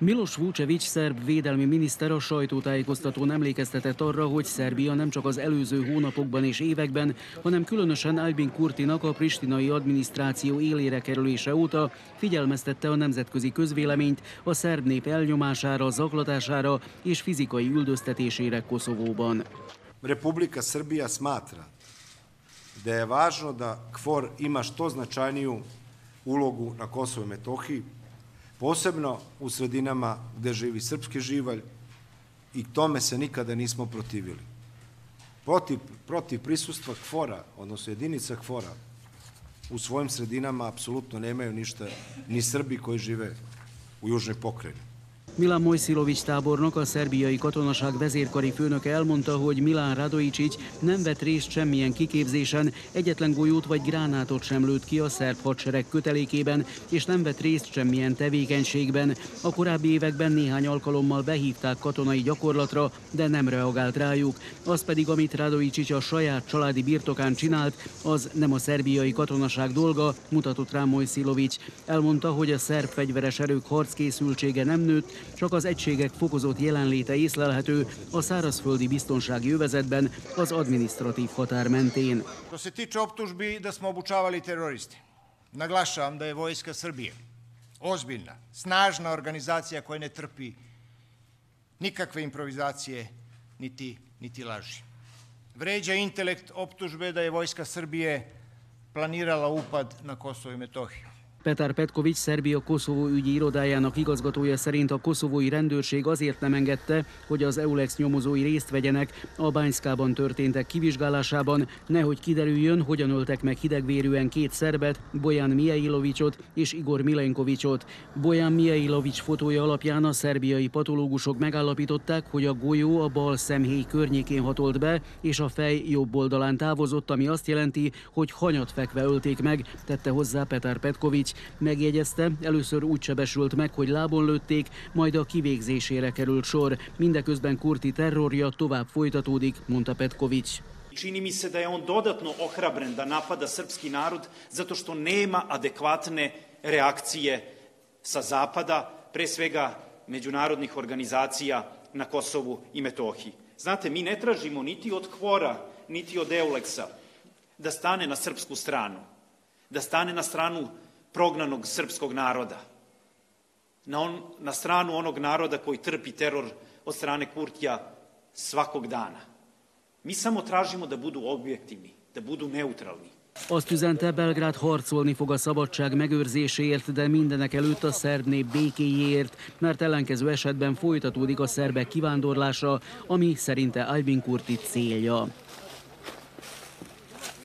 Miloš Vučević szerb védelmi miniszter a sajtótájékoztatón emlékeztetett arra, hogy Szerbia nem csak az előző hónapokban és években, hanem különösen Albin Kurtinak a pristinai adminisztráció élére kerülése óta figyelmeztette a nemzetközi közvéleményt a szerb nép elnyomására, zaklatására és fizikai üldöztetésére Koszovóban. Republika Srbija smatra da je važno da KFOR ima što značajniju ulogu na Kosovu i Metohiji, posebno u sredinama gde živi srpski živalj i tome se nikada nismo protivili. Protiv prisustva KFOR-a, odnosno jedinica KFOR-a, u svojim sredinama apsolutno nemaju ništa ni Srbi koji žive u južnoj pokrajini. Milan Mojszilovics tábornok, a szerbiai katonaság vezérkari főnöke elmondta, hogy Milan Radoicsics nem vett részt semmilyen kiképzésen, egyetlen golyót vagy gránátot sem lőtt ki a szerb hadsereg kötelékében, és nem vett részt semmilyen tevékenységben. A korábbi években néhány alkalommal behívták katonai gyakorlatra, de nem reagált rájuk. Az pedig, amit Radoicsics a saját családi birtokán csinált, az nem a szerbiai katonaság dolga, mutatott rá Mojszilovics. Elmondta, hogy a szerb fegyveres erők harckészültsége nem nőtt, csak az egységek fokozott jelenléte észlelhető a szárazföldi biztonsági övezetben, az adminisztratív határ mentén. Što se tiče optužbi da smo obučavali teroriste, naglašavam da je vojska Srbije ozbiljna, snažna organizacija koja ne trpi nikakve improvizacije niti laži. Vređa intelekt optužbe da je vojska Srbije planirala upad na Kosovo i Metohiju. Petar Petkovics Szerbia Koszovó ügyi irodájának igazgatója szerint a koszovói rendőrség azért nem engedte, hogy az EULEX nyomozói részt vegyenek a Bányszkában történtek kivizsgálásában, nehogy kiderüljön, hogyan öltek meg hidegvérűen két szerbet, Bojan Mijailovicsot és Igor Milenkovicsot. Bojan Mijailovics fotója alapján a szerbiai patológusok megállapították, hogy a golyó a bal szemhéj környékén hatolt be, és a fej jobb oldalán távozott, ami azt jelenti, hogy hanyat fekve ölték meg, tette hozzá Petar Petkovics. Megjegyezte, először úgy sebesült meg, hogy lábon lőtték, majd a kivégzésére került sor. Mindeközben Kurti terrorja tovább folytatódik, mondta Petkovics. Čini mi se da je on dodatno ohrabren da napada srpski narod zato što nema adekvatne reakcije sa zapada, pre svega međunarodnih organizacija na Kosovu i Metohiji. Znate, mi ne tražimo niti od KFOR-a, niti od EULEX-a da stane na srpsku stranu, da stane na stranu prognanog srpskog naroda, na stranu onog naroda koji trpi teror od strane Kurtija svakog dana. Mi samo tražimo da budu objektivni, da budu neutralni. Azt üzente, Belgrád harcolni fog a szabadság megőrzéséért, de mindenek előtt a szerb nép békéjéért, mert ellenkező esetben folytatódik a szerbek kivándorlása, ami szerinte Albin Kurti célja.